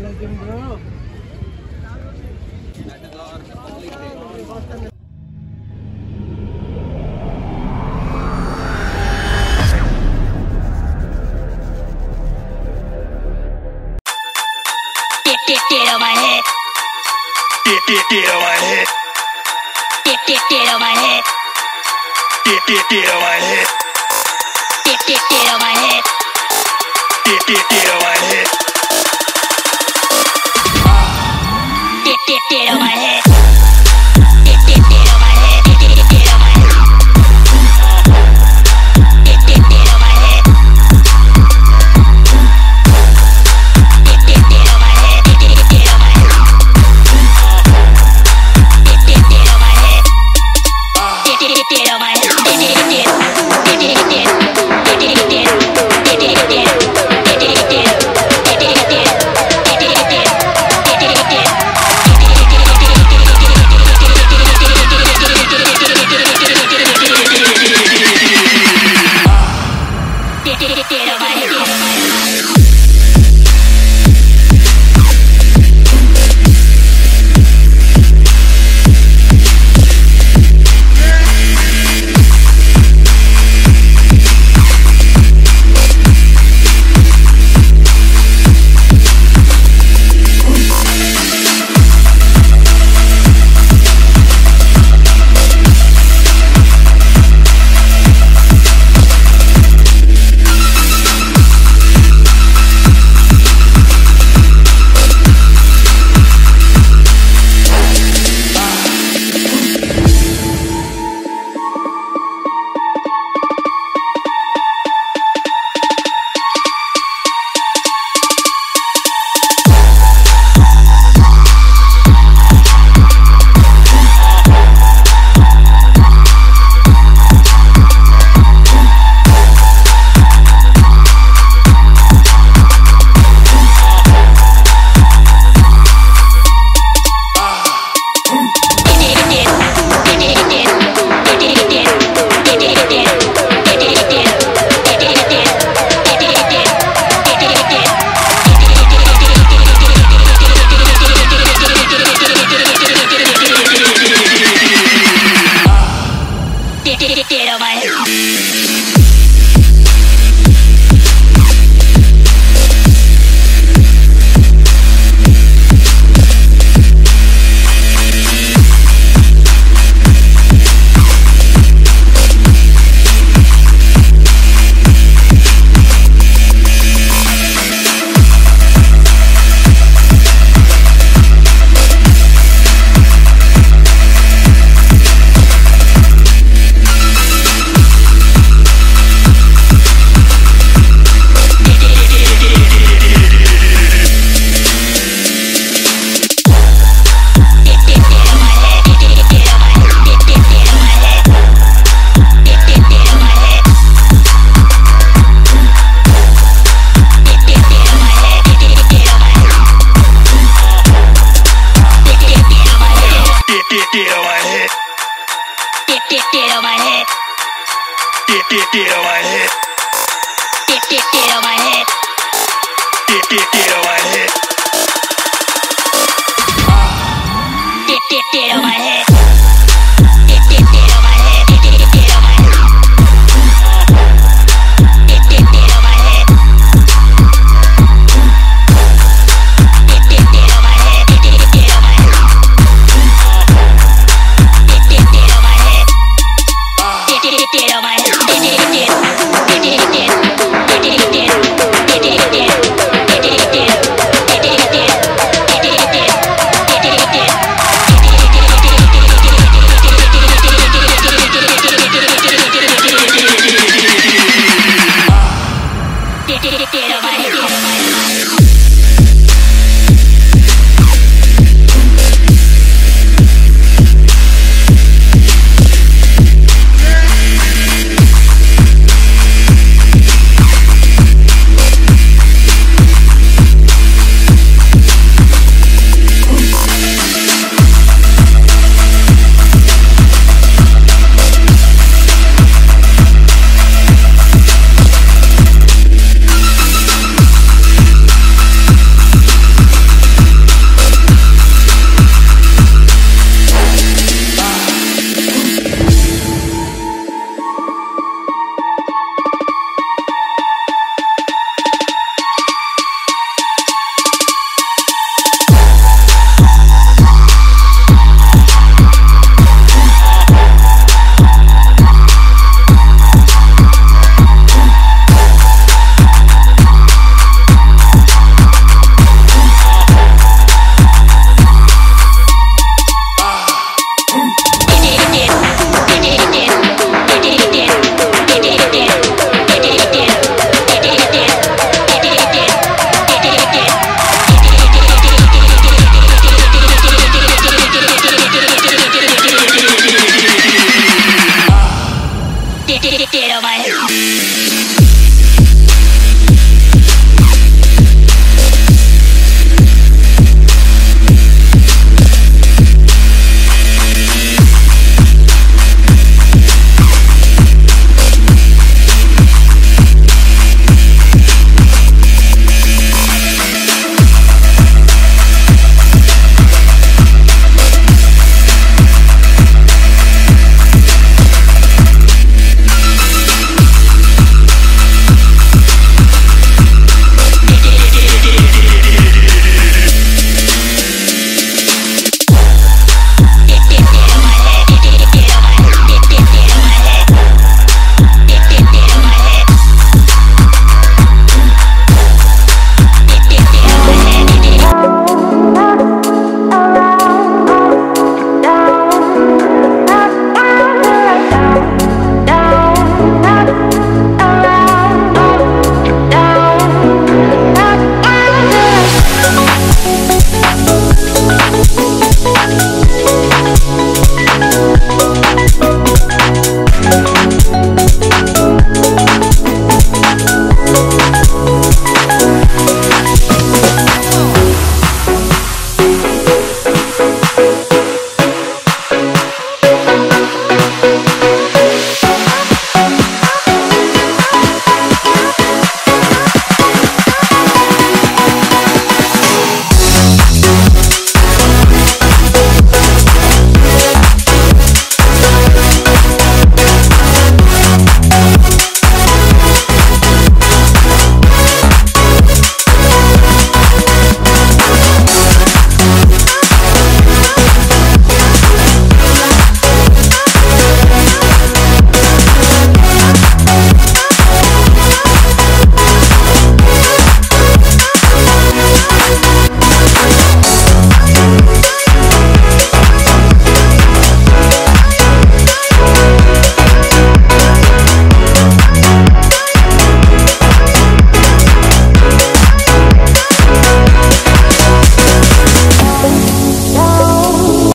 Get on my head. Get on my head. Get on my head. Get on my head. Get on my head. Get on my head. Get on my head. Get on my head. Get on my head. Get on my head. Get on my head.